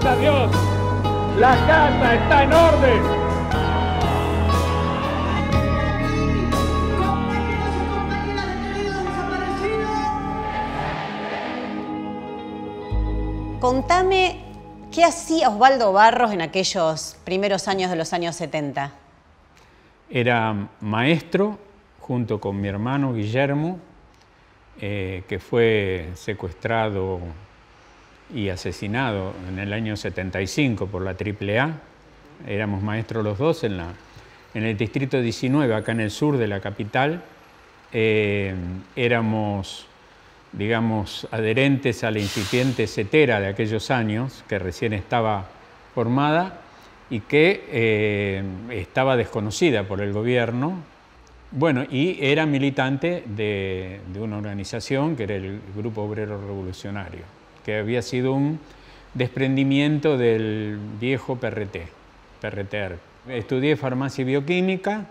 Gracias a Dios, la casa está en orden. Contame, ¿qué hacía Osvaldo Barros en aquellos primeros años de los años 70? Era maestro, junto con mi hermano Guillermo, que fue secuestrado y asesinado en el año 75 por la AAA. Éramos maestros los dos en el distrito 19, acá en el sur de la capital. Éramos, digamos, adherentes a la incipiente CETERA de aquellos años, que recién estaba formada y que estaba desconocida por el gobierno. Bueno, y era militante de una organización que era el Grupo Obrero Revolucionario, que había sido un desprendimiento del viejo PRTER. Estudié farmacia y bioquímica,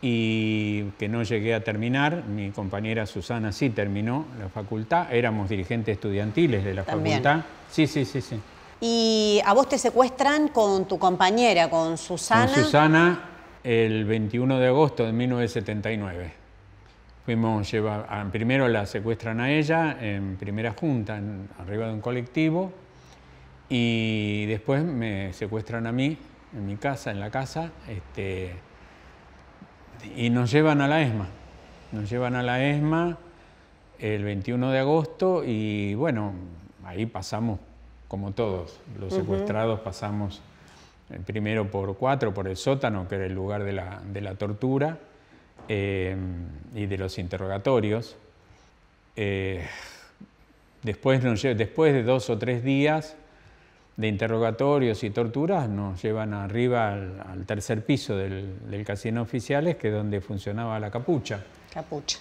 y que no llegué a terminar. Mi compañera Susana sí terminó la facultad. Éramos dirigentes estudiantiles de la facultad. Sí. ¿Y a vos te secuestran con tu compañera, con Susana? Con Susana, el 21 de agosto de 1979. Fuimos llevados, primero la secuestran a ella en primera junta, arriba de un colectivo, y después me secuestran a mí, en mi casa, en la casa, y nos llevan a la ESMA. Nos llevan a la ESMA el 21 de agosto y, bueno, ahí pasamos como todos. Los secuestrados pasamos primero por 4, por el sótano, que era el lugar de la tortura y de los interrogatorios. Después de 2 o 3 días de interrogatorios y torturas, nos llevan arriba al tercer piso del Casino Oficiales, que es donde funcionaba la Capucha,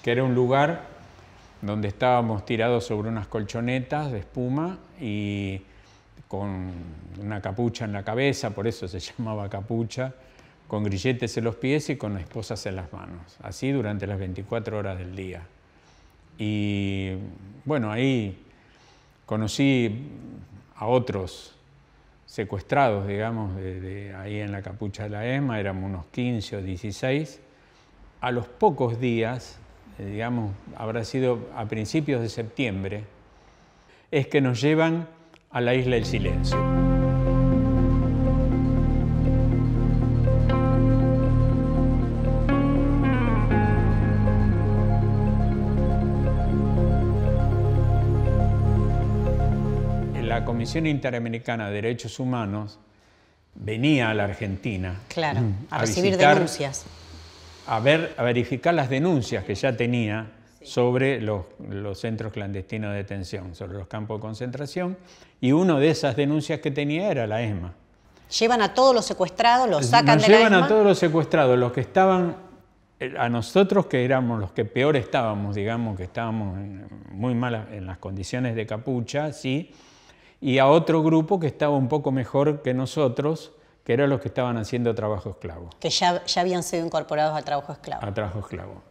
que era un lugar donde estábamos tirados sobre unas colchonetas de espuma y con una capucha en la cabeza, por eso se llamaba Capucha, con grilletes en los pies y con esposas en las manos, así durante las 24 horas del día. Y bueno, ahí conocí a otros secuestrados, digamos, ahí en la Capucha de la ESMA, éramos unos 15 o 16. A los pocos días, digamos, habrá sido a principios de septiembre, es que nos llevan a la Isla del Silencio. La Comisión Interamericana de Derechos Humanos venía a la Argentina. Claro, a recibir denuncias. A verificar las denuncias que ya tenía sobre los centros clandestinos de detención, sobre los campos de concentración, y una de esas denuncias que tenía era la ESMA. ¿Llevan a todos los secuestrados, los sacan de la ESMA? Llevan a todos los secuestrados, los que estaban, a nosotros que éramos los que peor estábamos, digamos, que estábamos muy mal en las condiciones de Capucha, sí, y a otro grupo que estaba un poco mejor que nosotros, que eran los que estaban haciendo trabajo esclavo. Que ya habían sido incorporados al trabajo esclavo. A trabajo esclavo.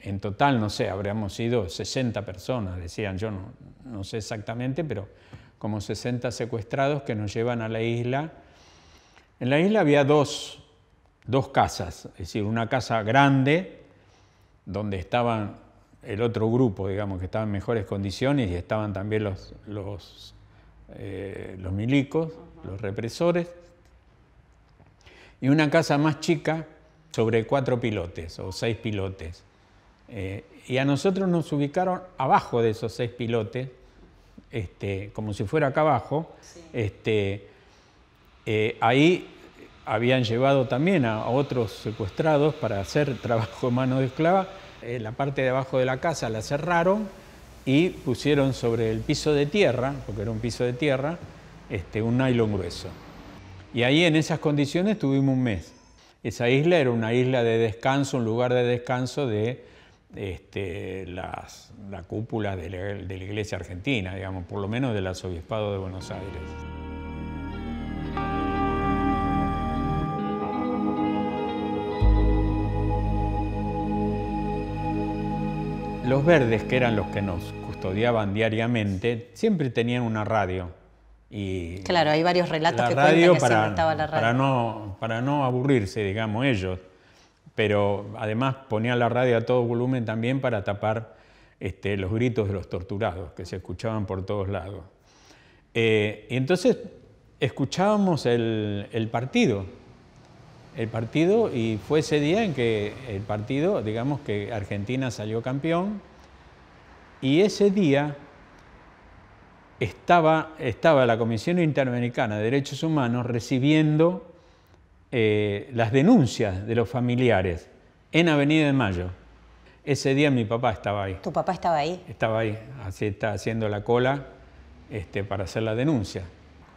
En total, no sé, habríamos sido 60 personas, decían, yo no sé exactamente, pero como 60 secuestrados que nos llevan a la isla. En la isla había dos casas, es decir, una casa grande donde estaban el otro grupo, digamos, que estaban en mejores condiciones y estaban también los milicos, los represores, y una casa más chica sobre 4 pilotes o 6 pilotes. Y a nosotros nos ubicaron abajo de esos 6 pilotes, como si fuera acá abajo. Sí. Ahí habían llevado también a otros secuestrados para hacer trabajo de mano de esclava. La parte de abajo de la casa la cerraron y pusieron sobre el piso de tierra, porque era un piso de tierra, un nylon grueso. Y ahí en esas condiciones tuvimos un mes. Esa isla era una isla de descanso, un lugar de descanso de la cúpula de la Iglesia Argentina, digamos, por lo menos del Arzobispado de Buenos Aires. Los Verdes, que eran los que nos custodiaban diariamente, siempre tenían una radio Y claro, hay varios relatos que cuentan que se inventaba la radio. Para no aburrirse, digamos, ellos. Pero además ponían la radio a todo volumen también para tapar los gritos de los torturados que se escuchaban por todos lados. Y entonces escuchábamos el partido, y fue ese día en que el partido, digamos que Argentina salió campeón, y ese día estaba la Comisión Interamericana de Derechos Humanos recibiendo las denuncias de los familiares en Avenida de Mayo. Ese día mi papá estaba ahí. ¿Tu papá estaba ahí? Estaba ahí, así está haciendo la cola para hacer la denuncia.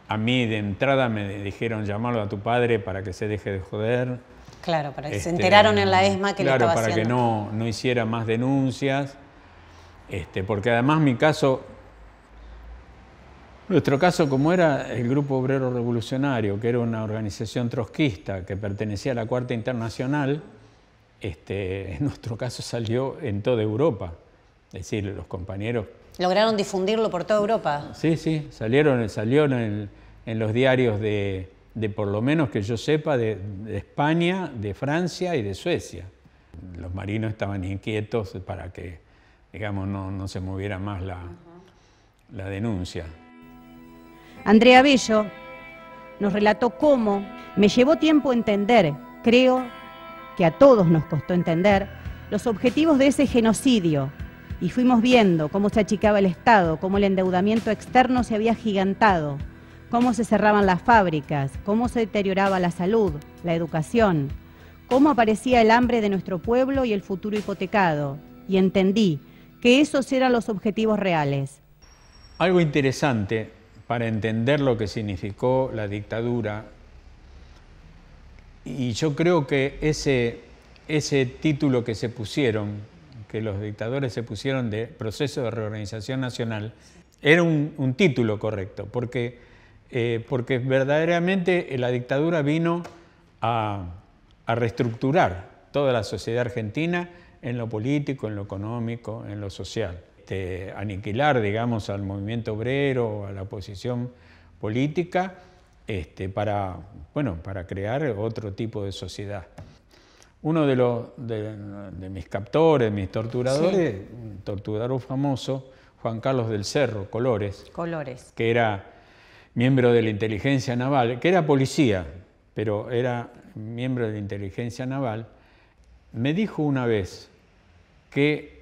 A mí de entrada me dijeron llamarlo a tu padre para que se deje de joder. Claro, para que se enteraron en la ESMA que lo estaba haciendo. Claro, para que no hiciera más denuncias, porque además nuestro caso, como era el Grupo Obrero Revolucionario, que era una organización trotskista que pertenecía a la Cuarta Internacional, en nuestro caso salió en toda Europa. Es decir, los compañeros... ¿Lograron difundirlo por toda Europa? Sí, sí, salieron en los diarios de, por lo menos que yo sepa, de España, de Francia y de Suecia. Los marinos estaban inquietos para que, digamos, no se moviera más la denuncia. Andrea Bello nos relató cómo me llevó tiempo entender, creo que a todos nos costó entender, los objetivos de ese genocidio. Y fuimos viendo cómo se achicaba el Estado, cómo el endeudamiento externo se había agigantado, cómo se cerraban las fábricas, cómo se deterioraba la salud, la educación, cómo aparecía el hambre de nuestro pueblo y el futuro hipotecado. Y entendí que esos eran los objetivos reales. Algo interesante para entender lo que significó la dictadura, y yo creo que ese título que se pusieron, que los dictadores se pusieron de proceso de reorganización nacional, era un título correcto, porque verdaderamente la dictadura vino a reestructurar toda la sociedad argentina en lo político, en lo económico, en lo social. Aniquilar, digamos, al movimiento obrero, a la oposición política, para crear otro tipo de sociedad. Uno de mis captores, mis torturadores, sí, un torturador famoso, Juan Carlos del Cerro, Colores, que era miembro de la inteligencia naval, que era policía, pero era miembro de la inteligencia naval, me dijo una vez que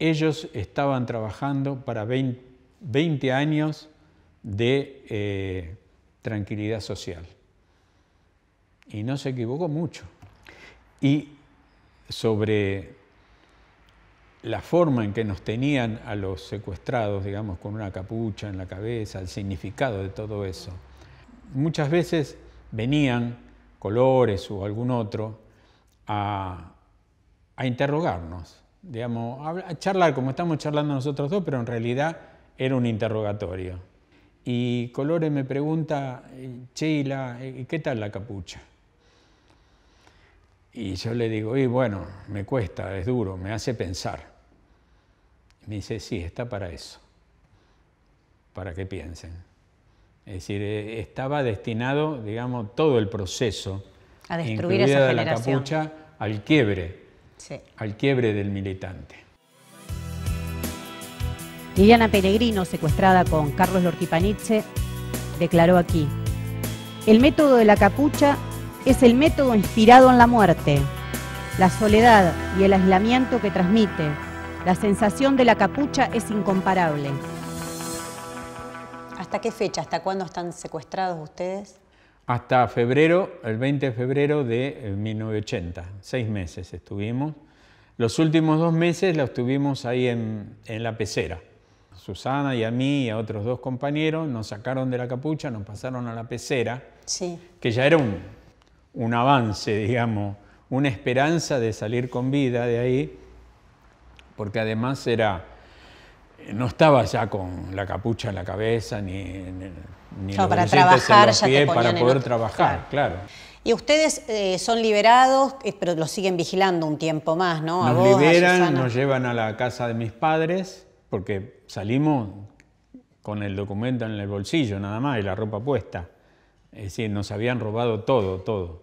ellos estaban trabajando para 20 años de tranquilidad social. Y no se equivocó mucho. Y sobre la forma en que nos tenían a los secuestrados, digamos, con una capucha en la cabeza, el significado de todo eso. Muchas veces venían Colores o algún otro a interrogarnos, digamos, a charlar como estamos charlando nosotros dos, pero en realidad era un interrogatorio. Y Colores me pregunta, Sheila, ¿qué tal la capucha? Y yo le digo, y bueno, me cuesta, es duro, me hace pensar. Me dice, sí, está para eso, para que piensen. Es decir, estaba destinado, digamos, todo el proceso, a destruir esa generación, incluida la capucha, al quiebre del militante. Liliana Peregrino, secuestrada con Carlos Lortipanitze, declaró aquí, el método de la capucha es el método inspirado en la muerte, la soledad y el aislamiento que transmite. La sensación de la capucha es incomparable. ¿Hasta qué fecha, hasta cuándo están secuestrados ustedes? Hasta febrero, el 20 de febrero de 1980, 6 meses estuvimos. Los últimos 2 meses los tuvimos ahí en la Pecera. Susana y a mí y a otros 2 compañeros nos sacaron de la capucha, nos pasaron a la Pecera, sí, que ya era un avance, digamos, una esperanza de salir con vida de ahí, porque además no estaba ya con la capucha en la cabeza, ni no, para trabajar, los pies, para poder trabajar, claro. Y ustedes son liberados, pero los siguen vigilando un tiempo más, ¿no? Nos liberan, nos llevan a la casa de mis padres, porque salimos con el documento en el bolsillo nada más y la ropa puesta. Es decir, nos habían robado todo, todo.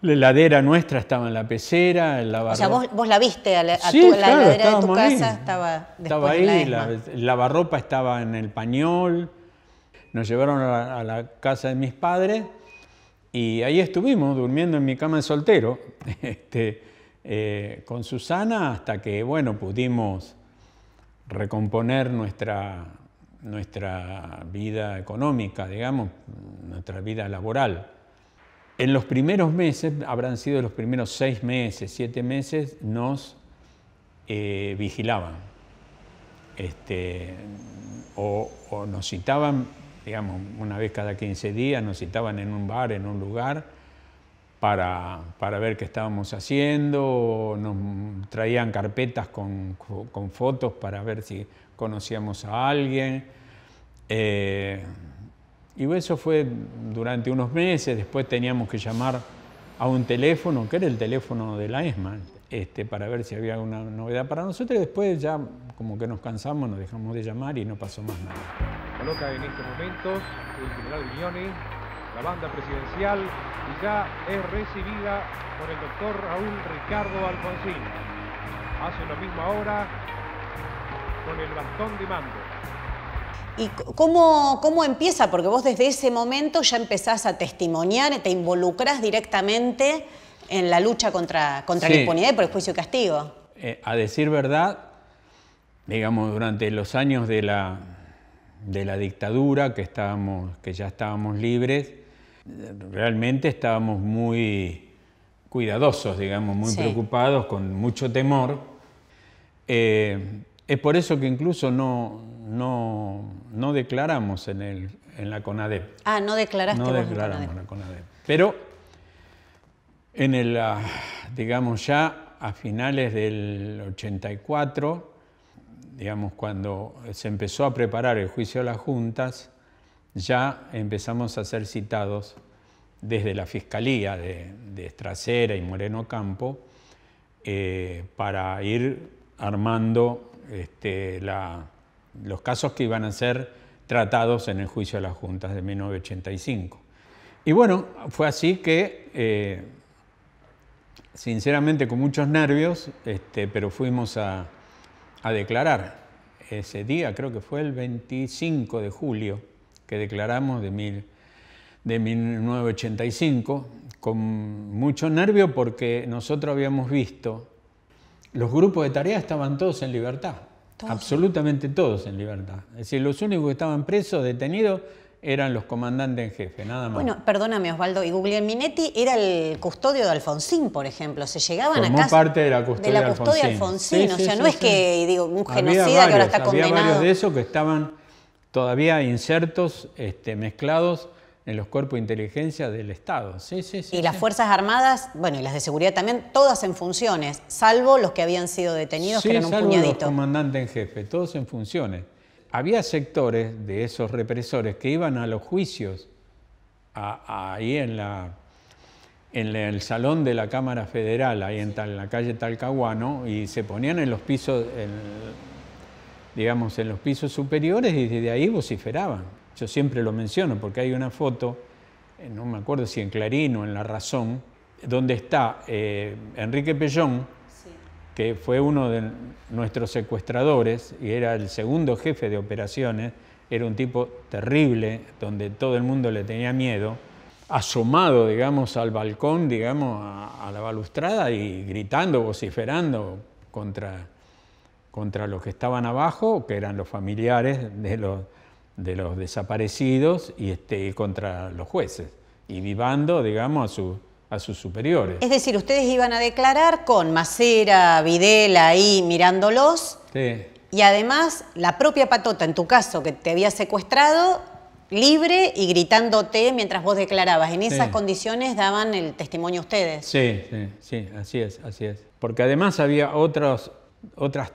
La heladera nuestra estaba en la pecera, el lavarropa... O sea, vos la viste, la heladera de tu casa estaba ahí, el lavarropa estaba en el pañol. Nos llevaron a la casa de mis padres y ahí estuvimos durmiendo en mi cama de soltero con Susana hasta que, bueno, pudimos recomponer nuestra vida económica, digamos, nuestra vida laboral. En los primeros meses, habrán sido los primeros 6 meses, 7 meses, nos vigilaban. O nos citaban, digamos, una vez cada 15 días, nos citaban en un bar, en un lugar, para ver qué estábamos haciendo, nos traían carpetas con fotos para ver si conocíamos a alguien. Y eso fue durante unos meses. Después teníamos que llamar a un teléfono, que era el teléfono de la ESMA, para ver si había alguna novedad para nosotros. Y después ya como que nos cansamos, nos dejamos de llamar y no pasó más nada. Coloca en estos momentos el general Miñones, la banda presidencial, y ya es recibida por el doctor Raúl Ricardo Alfonsín. Hace la misma hora con el bastón de mando. ¿Y cómo empieza? Porque vos desde ese momento ya empezás a testimoniar, te involucrás directamente en la lucha contra la impunidad y por el juicio y castigo. A decir verdad, digamos, durante los años de la dictadura, que ya estábamos libres, realmente estábamos muy cuidadosos, digamos, muy preocupados, con mucho temor. Es por eso que incluso no declaramos en la CONADEP. Ah, no declaraste. No declaramos en la CONADEP. Pero en el, digamos, ya a finales del 84, digamos, cuando se empezó a preparar el juicio a las juntas, ya empezamos a ser citados desde la Fiscalía de Estrasera y Moreno Campo para ir armando los casos que iban a ser tratados en el juicio a las juntas de 1985. Y bueno, fue así que, sinceramente, con muchos nervios, pero fuimos a declarar. Ese día, creo que fue el 25 de julio, que declaramos de 1985, con mucho nervio porque nosotros habíamos visto... Los grupos de tarea estaban todos en libertad, ¿todos? Absolutamente todos en libertad. Es decir, los únicos que estaban presos, detenidos, eran los comandantes en jefe, nada más. Bueno, perdóname, Osvaldo, y Guglielminetti era el custodio de Alfonsín, por ejemplo. Se llegaban a casa parte de la custodia de Alfonsín. Sí, o sea, no es que, digo, un genocida que ahora está condenado. Había varios de esos que estaban todavía insertos, mezclados en los cuerpos de inteligencia del Estado. Sí, y las Fuerzas Armadas, bueno, y las de seguridad también, todas en funciones, salvo los que habían sido detenidos, que eran un puñadito. Sí, salvo los comandantes en jefe, todos en funciones. Había sectores de esos represores que iban a los juicios, ahí en el salón de la Cámara Federal, ahí en la calle Talcahuano, y se ponían en los pisos, digamos, en los pisos superiores, y desde ahí vociferaban. Yo siempre lo menciono porque hay una foto, no me acuerdo si en Clarín o en La Razón, donde está Enrique Pellón, que fue uno de nuestros secuestradores y era el segundo jefe de operaciones, era un tipo terrible, donde todo el mundo le tenía miedo, asomado, digamos, al balcón, digamos, a la balustrada y gritando, vociferando contra los que estaban abajo, que eran los familiares de los desaparecidos y contra los jueces, y vivando, digamos, a sus superiores. Es decir, ustedes iban a declarar con Macera, Videla ahí mirándolos, y además la propia patota, en tu caso, que te había secuestrado, libre y gritándote mientras vos declarabas. En esas condiciones daban el testimonio ustedes. Sí, así es. Porque además había otras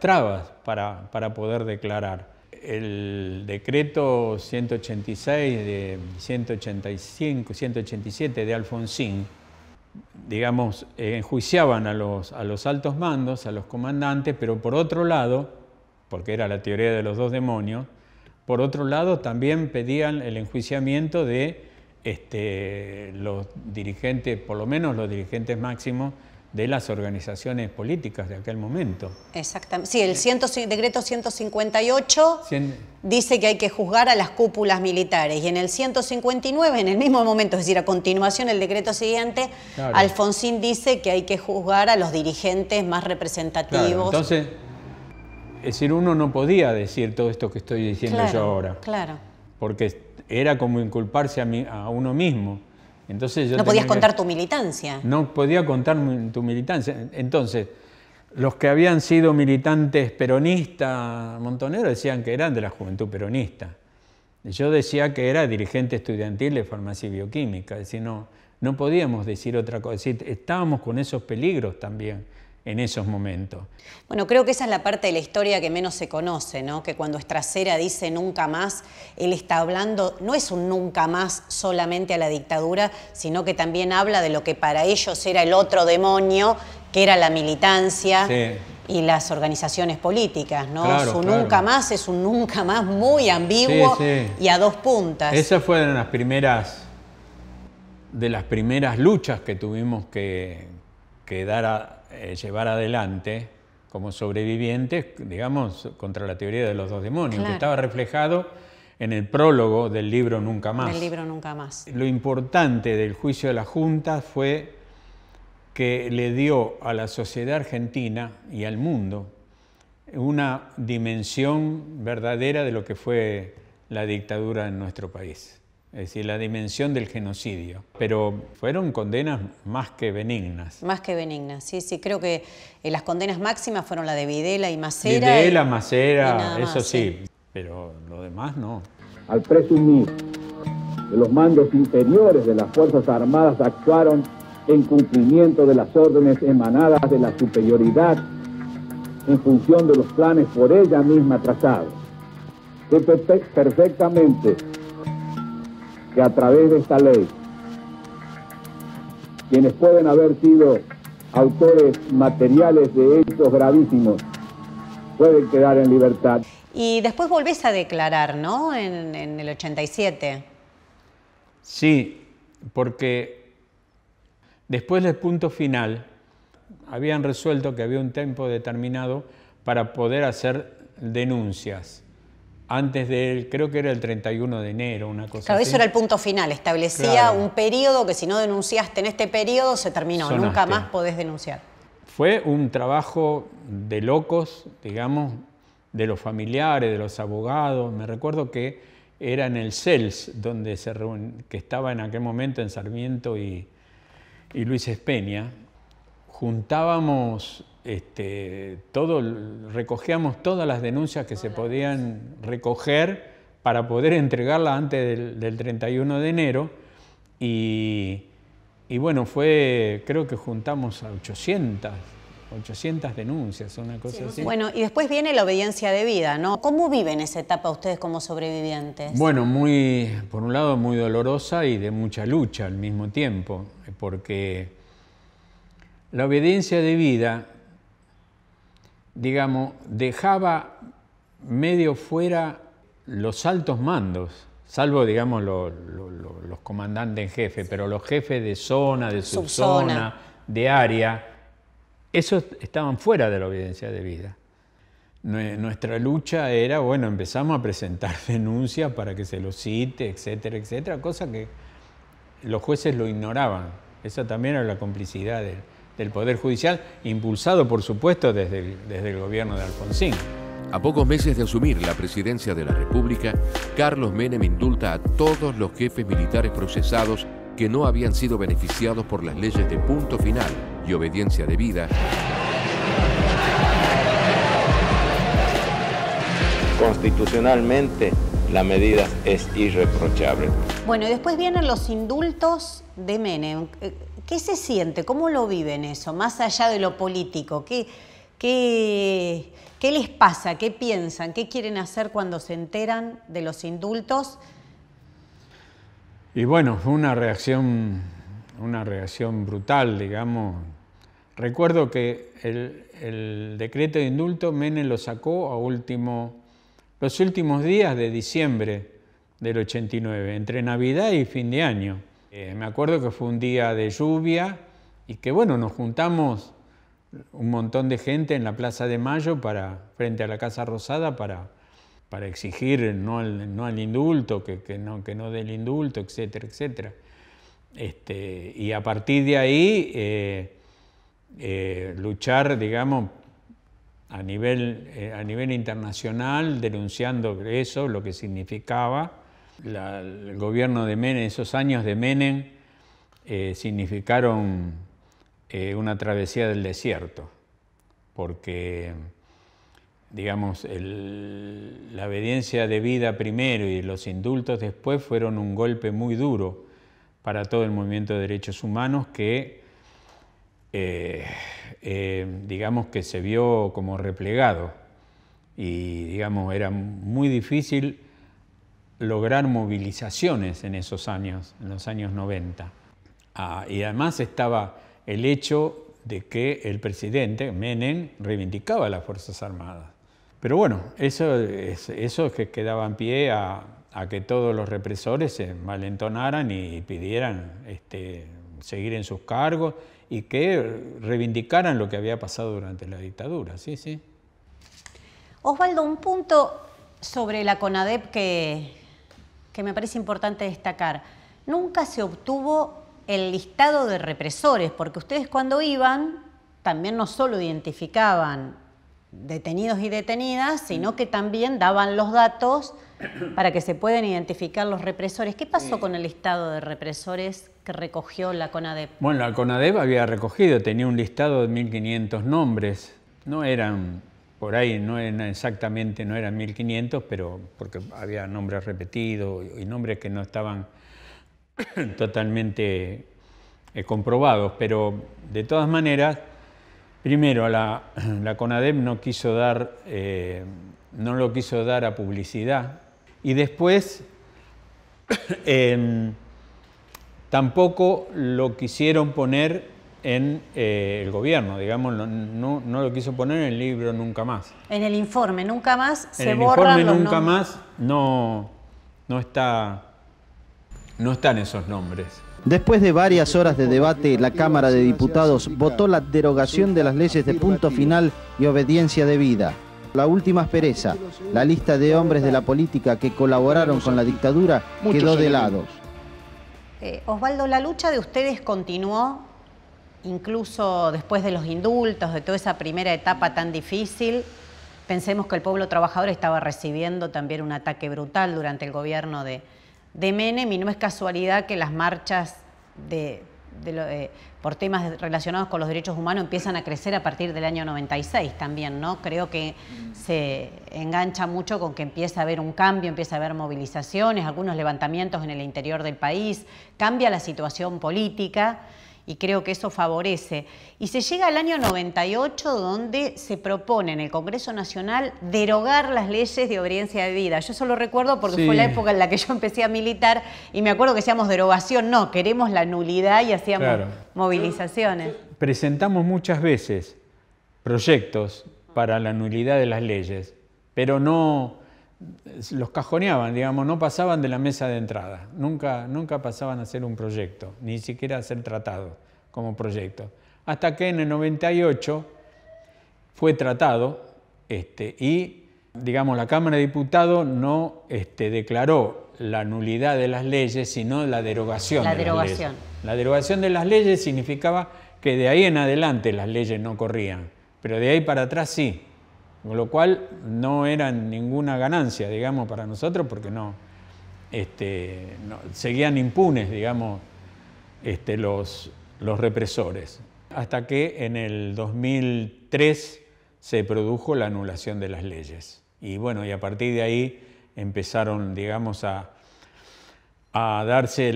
trabas para poder declarar. El decreto 186, de 185, 187 de Alfonsín, digamos, enjuiciaban a los altos mandos, a los comandantes, pero por otro lado, porque era la teoría de los dos demonios, Por otro lado, también pedían el enjuiciamiento de los dirigentes, por lo menos los dirigentes máximos de las organizaciones políticas de aquel momento. Exactamente. Sí, el decreto 158 dice que hay que juzgar a las cúpulas militares, y en el 159, en el mismo momento, es decir, a continuación el decreto siguiente, claro, Alfonsín dice que hay que juzgar a los dirigentes más representativos. Claro, entonces, es decir, uno no podía decir todo esto que estoy diciendo, claro, yo ahora. Claro. Porque era como inculparse a uno mismo. Entonces yo no podías contar tu militancia. No podía contar tu militancia. Entonces, los que habían sido militantes peronistas montoneros decían que eran de la juventud peronista. Yo decía que era dirigente estudiantil de farmacia y bioquímica. Es decir, no podíamos decir otra cosa. Es decir, estábamos con esos peligros también en esos momentos. Bueno, creo que esa es la parte de la historia que menos se conoce, ¿no? Que cuando Estrasera dice nunca más, él está hablando, no es un nunca más solamente a la dictadura, sino que también habla de lo que para ellos era el otro demonio, que era la militancia, sí, y las organizaciones políticas, ¿no? Claro, su claro, nunca más es un nunca más muy ambiguo, sí, sí, y a dos puntas. Esas fueron las primeras, de las primeras luchas que tuvimos que dar a llevar adelante como sobrevivientes, digamos, contra la teoría de los dos demonios, claro, que estaba reflejado en el prólogo del libro Nunca Más. Del libro Nunca Más. Lo importante del juicio de la Junta fue que le dio a la sociedad argentina y al mundo una dimensión verdadera de lo que fue la dictadura en nuestro país. Es decir, la dimensión del genocidio. Pero fueron condenas más que benignas. Más que benignas, sí, sí. Creo que las condenas máximas fueron la de Videla y Macera. Videla, Macera, eso sí. Pero lo demás no. Al presumir que los mandos inferiores de las Fuerzas Armadas actuaron en cumplimiento de las órdenes emanadas de la superioridad en función de los planes por ella misma trazados, que perfectamente que a través de esta ley, quienes pueden haber sido autores materiales de hechos gravísimos, pueden quedar en libertad. Y después volvés a declarar, ¿no? En el 87. Sí, porque después del punto final, habían resuelto que había un tiempo determinado para poder hacer denuncias. Antes del, creo que era el 31 de enero, una cosa, claro, así. Eso era el punto final, establecía, claro, un periodo que si no denunciaste en este periodo se terminó, sonaste, nunca más podés denunciar. Fue un trabajo de locos, digamos, de los familiares, de los abogados. Me recuerdo que era en el CELS, donde se reunía, que estaba en aquel momento en Sarmiento y Luis Espeña. Juntábamos, recogíamos todas las denuncias que se podían recoger para poder entregarla antes del 31 de enero y bueno, fue, creo que juntamos a 800 denuncias, una cosa, sí, así. Bueno, y después viene la obediencia debida, ¿no? ¿Cómo viven esa etapa ustedes como sobrevivientes? Bueno, por un lado muy dolorosa y de mucha lucha al mismo tiempo, porque la obediencia debida, digamos, dejaba medio fuera los altos mandos, salvo, digamos, los comandantes en jefe, pero los jefes de zona, de subzona, de área, esos estaban fuera de la obediencia debida. Nuestra lucha era, bueno, empezamos a presentar denuncias para que se los cite, etcétera, etcétera, cosa que los jueces lo ignoraban. Esa también era la complicidad del Poder Judicial, impulsado, por supuesto, desde el gobierno de Alfonsín. A pocos meses de asumir la presidencia de la República, Carlos Menem indulta a todos los jefes militares procesados que no habían sido beneficiados por las leyes de punto final y obediencia debida. Constitucionalmente, la medida es irreprochable. Bueno, y después vienen los indultos de Menem. ¿Qué se siente? ¿Cómo lo viven eso? Más allá de lo político, ¿qué les pasa? ¿Qué piensan? ¿Qué quieren hacer cuando se enteran de los indultos? Y bueno, fue una reacción brutal, digamos. Recuerdo que el decreto de indulto Menem lo sacó a último los últimos días de diciembre del 89, entre Navidad y fin de año. Me acuerdo que fue un día de lluvia y que, bueno, nos juntamos un montón de gente en la Plaza de Mayo frente a la Casa Rosada para exigir no al indulto, que no del indulto, etcétera, etcétera. Y a partir de ahí luchar, digamos, a nivel internacional, denunciando eso, lo que significaba. El gobierno de Menem, esos años de Menem, significaron una travesía del desierto, porque, digamos, la obediencia debida primero y los indultos después fueron un golpe muy duro para todo el movimiento de derechos humanos que, digamos, que se vio como replegado y, digamos, era muy difícil lograr movilizaciones en esos años, en los años 90. Y además estaba el hecho de que el presidente Menem reivindicaba las Fuerzas Armadas. Pero bueno, eso es que quedaba en pie a que todos los represores se malentonaran y pidieran seguir en sus cargos y que reivindicaran lo que había pasado durante la dictadura. Sí, sí. Osvaldo, un punto sobre la CONADEP que me parece importante destacar. Nunca se obtuvo el listado de represores, porque ustedes cuando iban también no solo identificaban detenidos y detenidas, sino que también daban los datos para que se puedan identificar los represores. ¿Qué pasó con el listado de represores que recogió la CONADEP? Bueno, la CONADEP había recogido, tenía un listado de 1.500 nombres. No eran, por ahí no eran exactamente, no eran 1.500, pero porque había nombres repetidos y nombres que no estaban totalmente comprobados, pero de todas maneras, primero la CONADEP no lo quiso dar a publicidad y después tampoco lo quisieron poner en el gobierno, digamos, no lo quiso poner en el libro Nunca Más. En el informe Nunca Más se borran los nombres. En el informe Nunca Más no están esos nombres. Después de varias horas de debate, la Cámara de Diputados votó la derogación de las leyes de punto final y obediencia debida. La última aspereza, la lista de hombres de la política que colaboraron con la dictadura, quedó de lado. Osvaldo, la lucha de ustedes continuó, incluso después de los indultos, de toda esa primera etapa tan difícil. Pensemos que el pueblo trabajador estaba recibiendo también un ataque brutal durante el gobierno de Menem, y no es casualidad que las marchas por temas relacionados con los derechos humanos empiezan a crecer a partir del año 96 también, ¿no? Creo que se engancha mucho con que empieza a haber un cambio, empieza a haber movilizaciones, algunos levantamientos en el interior del país, cambia la situación política y creo que eso favorece. Y se llega al año 98 donde se propone en el Congreso Nacional derogar las leyes de obediencia debida. Yo eso lo recuerdo porque fue la época en la que yo empecé a militar y me acuerdo que decíamos derogación, no, queremos la nulidad y hacíamos movilizaciones. Presentamos muchas veces proyectos para la nulidad de las leyes, pero no los cajoneaban, digamos, no pasaban de la mesa de entrada, nunca pasaban a ser un proyecto, ni siquiera a ser tratado como proyecto. Hasta que en el 98 fue tratado y, digamos, la Cámara de Diputados no declaró la nulidad de las leyes, sino la derogación. La derogación. La derogación de las leyes significaba que de ahí en adelante las leyes no corrían, pero de ahí para atrás sí. Con lo cual no era ninguna ganancia, digamos, para nosotros, porque no seguían impunes, digamos, los represores. Hasta que en el 2003 se produjo la anulación de las leyes. Y bueno, y a partir de ahí empezaron, digamos, a darse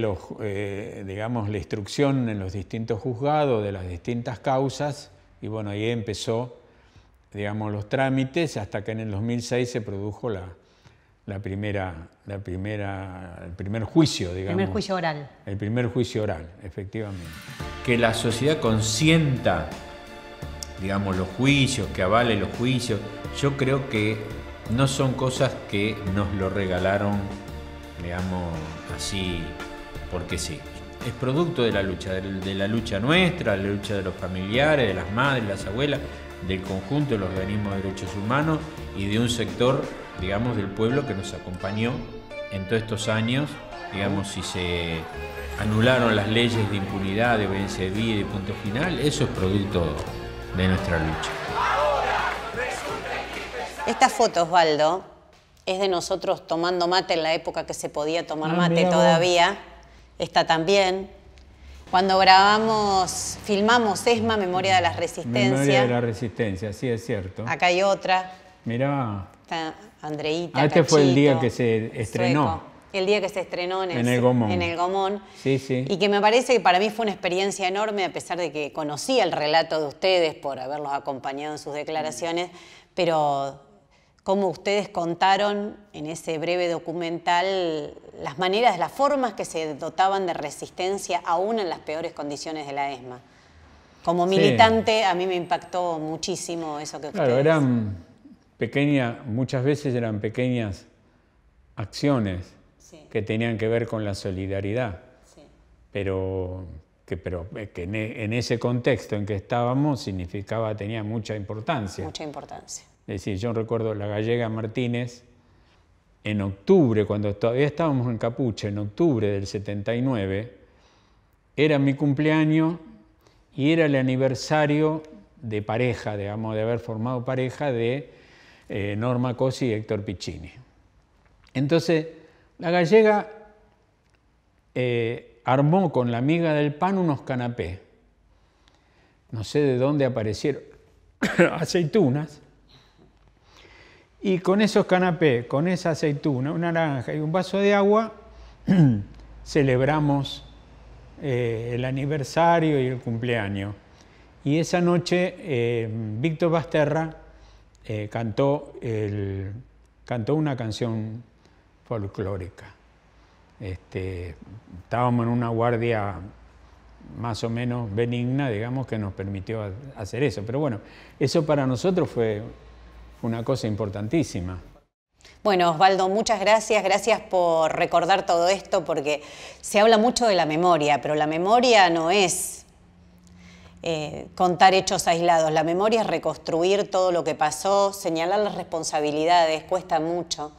digamos, la instrucción en los distintos juzgados de las distintas causas, y bueno, ahí empezó, digamos, los trámites, hasta que en el 2006 se produjo el primer juicio, digamos. El primer juicio oral. El primer juicio oral, efectivamente. Que la sociedad consienta, digamos, los juicios, que avale los juicios, yo creo que no son cosas que nos lo regalaron, digamos, así porque sí. Es producto de la lucha nuestra, de la lucha de los familiares, de las madres, las abuelas, del conjunto de los organismos de derechos humanos y de un sector, digamos, del pueblo que nos acompañó en todos estos años. Digamos, si se anularon las leyes de impunidad, de obediencia de vida y punto final, eso es producto de nuestra lucha. Esta foto, Osvaldo, es de nosotros tomando mate en la época que se podía tomar mate todavía. Esta también. Cuando grabamos, filmamos ESMA, Memoria de la Resistencia. Memoria de la Resistencia, sí, es cierto. Acá hay otra. Mirá. Está Andreita, Cachito. Este fue el día que se estrenó. Sueco. El día que se estrenó en el Gomón. Sí, sí. Y que me parece que para mí fue una experiencia enorme, a pesar de que conocía el relato de ustedes por haberlos acompañado en sus declaraciones, pero cómo ustedes contaron en ese breve documental las maneras, las formas que se dotaban de resistencia aún en las peores condiciones de la ESMA. Como militante, sí, a mí me impactó muchísimo eso que ustedes... Claro, eran pequeñas, muchas veces eran pequeñas acciones, sí, que tenían que ver con la solidaridad, sí, pero que en ese contexto en que estábamos significaba, tenía mucha importancia. Mucha importancia. Es decir, yo recuerdo la gallega Martínez en octubre, cuando todavía estábamos en Capucha, en octubre del 79, era mi cumpleaños y era el aniversario de pareja, digamos, de haber formado pareja de Norma Cosi y Héctor Piccini. Entonces, la gallega armó con la miga del pan unos canapés. No sé de dónde aparecieron aceitunas. Y con esos canapés, con esa aceituna, una naranja y un vaso de agua, celebramos el aniversario y el cumpleaños. Y esa noche Víctor Basterra cantó una canción folclórica. Estábamos en una guardia más o menos benigna, digamos, que nos permitió hacer eso. Pero bueno, eso para nosotros fue una cosa importantísima. Bueno, Osvaldo, muchas gracias. Gracias por recordar todo esto, porque se habla mucho de la memoria, pero la memoria no es contar hechos aislados. La memoria es reconstruir todo lo que pasó, señalar las responsabilidades. Cuesta mucho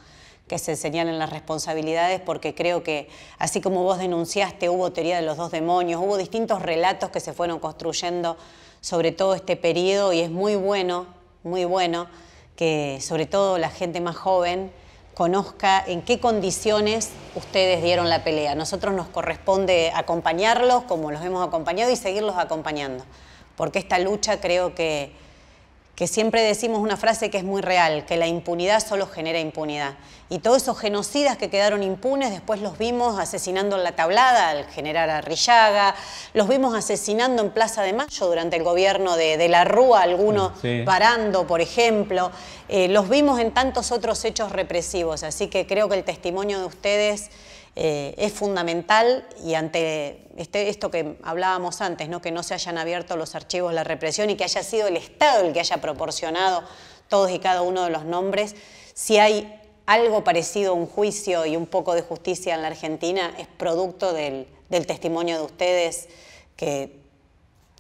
que se señalen las responsabilidades, porque creo que, así como vos denunciaste, hubo teoría de los dos demonios, hubo distintos relatos que se fueron construyendo sobre todo este periodo, y es muy bueno, que sobre todo la gente más joven conozca en qué condiciones ustedes dieron la pelea. Nosotros nos corresponde acompañarlos como los hemos acompañado y seguirlos acompañando, porque esta lucha creo que siempre decimos una frase que es muy real, que la impunidad solo genera impunidad. Y todos esos genocidas que quedaron impunes, después los vimos asesinando en La Tablada al general Arrillaga, los vimos asesinando en Plaza de Mayo durante el gobierno de la Rúa, algunos parando, por ejemplo. Los vimos en tantos otros hechos represivos, así que creo que el testimonio de ustedes es fundamental, y ante esto que hablábamos antes, ¿no? Que no se hayan abierto los archivos de la represión y que haya sido el Estado el que haya proporcionado todos y cada uno de los nombres. Si hay algo parecido a un juicio y un poco de justicia en la Argentina, es producto del testimonio de ustedes, que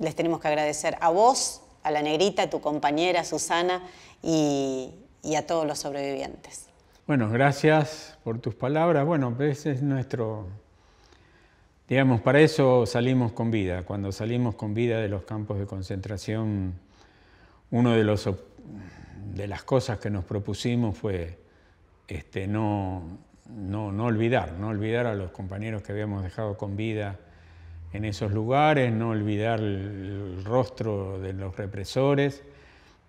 les tenemos que agradecer a vos, a la Negrita, a tu compañera Susana y a todos los sobrevivientes. Bueno, gracias por tus palabras. Bueno, ese es nuestro... Digamos, para eso salimos con vida. Cuando salimos con vida de los campos de concentración, una de las cosas que nos propusimos fue no olvidar a los compañeros que habíamos dejado con vida en esos lugares, no olvidar el rostro de los represores,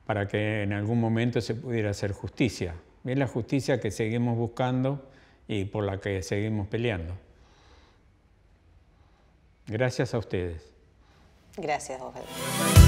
para que en algún momento se pudiera hacer justicia. Es la justicia que seguimos buscando y por la que seguimos peleando. Gracias a ustedes. Gracias, Osvaldo.